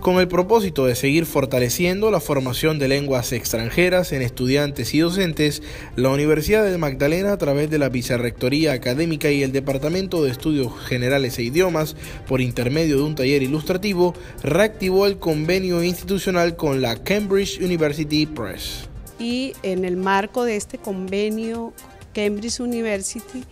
con el propósito de seguir fortaleciendo la formación de lenguas extranjeras en estudiantes y docentes, la Universidad de Magdalena, a través de la Vicerrectoría Académica y el Departamento de Estudios Generales e Idiomas, por intermedio de un taller ilustrativo, reactivó el convenio institucional con la Cambridge University Press. Y en el marco de este convenio Cambridge University,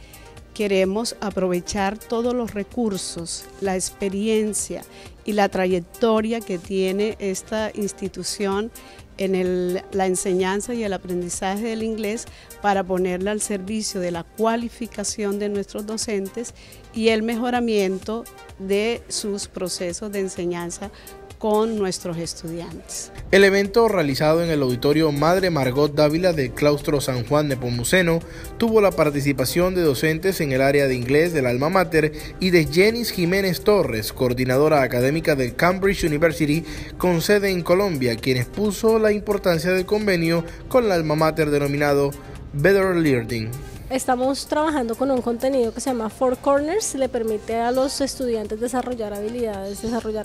queremos aprovechar todos los recursos, la experiencia y la trayectoria que tiene esta institución en la enseñanza y el aprendizaje del inglés para ponerla al servicio de la cualificación de nuestros docentes y el mejoramiento de sus procesos de enseñanza con nuestros estudiantes. El evento, realizado en el Auditorio Madre Margot Dávila del Claustro San Juan Nepomuceno, tuvo la participación de docentes en el área de inglés del alma mater y de Jennis Jiménez Torres, coordinadora académica del Cambridge University con sede en Colombia, quien expuso la importancia del convenio con la alma mater denominado Better Learning. Estamos trabajando con un contenido que se llama Four Corners, le permite a los estudiantes desarrollar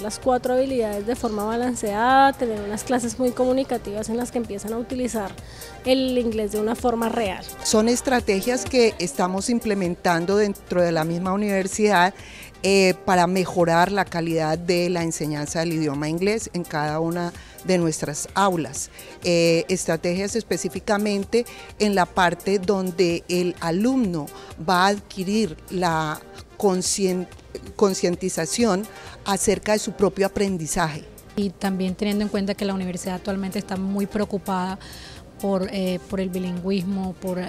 las 4 habilidades de forma balanceada, tener unas clases muy comunicativas en las que empiezan a utilizar el inglés de una forma real. Son estrategias que estamos implementando dentro de la misma universidad para mejorar la calidad de la enseñanza del idioma inglés en cada una de nuestras aulas, estrategias específicamente en la parte donde el alumno va a adquirir la concientización acerca de su propio aprendizaje. Y también teniendo en cuenta que la universidad actualmente está muy preocupada por el bilingüismo, por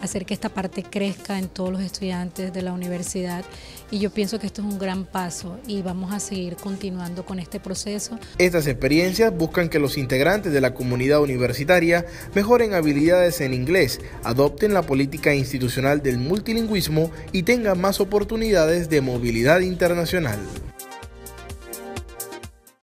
hacer que esta parte crezca en todos los estudiantes de la universidad, y yo pienso que esto es un gran paso y vamos a seguir continuando con este proceso. Estas experiencias buscan que los integrantes de la comunidad universitaria mejoren habilidades en inglés, adopten la política institucional del multilingüismo y tengan más oportunidades de movilidad internacional.